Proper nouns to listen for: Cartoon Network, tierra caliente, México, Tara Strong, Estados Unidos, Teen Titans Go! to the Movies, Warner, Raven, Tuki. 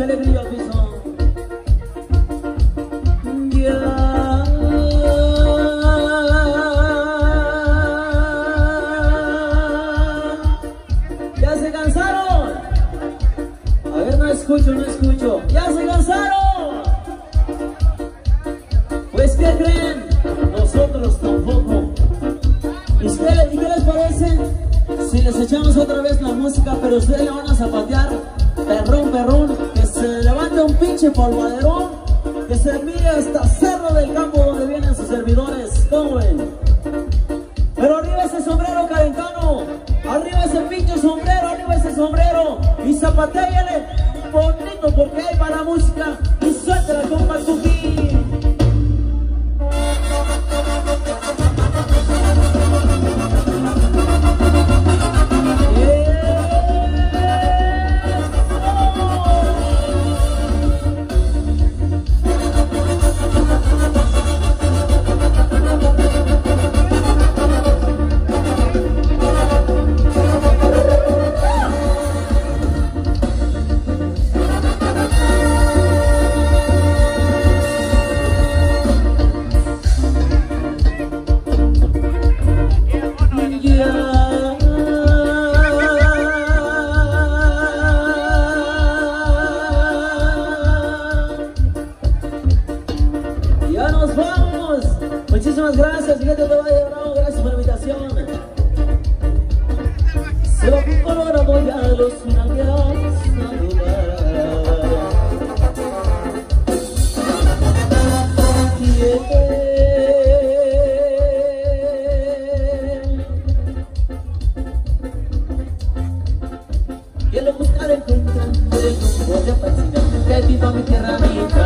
No escucho. ¡Ya se cansaron! Pues ¿qué creen? Nosotros tampoco. ¿Y qué les parece si les echamos otra vez la música, pero ustedes le van a zapatear? Perrón, perrón, que se levante un pinche polvaderón, que se mire hasta Cerro del Campo donde vienen sus servidores. ¿Cómo ven? Pero arriba ese sombrero calentano, arriba ese pinche sombrero, arriba ese sombrero, y zapateale bonito porque hay para música y suelta la compa Tuki. Muchísimas gracias, fíjate, te vaya bravo, gracias por la invitación. Se va con ahora voy a los navios saludar. Que lo buscaré encontraré, voy a fascinar, que viva mi tierra, mi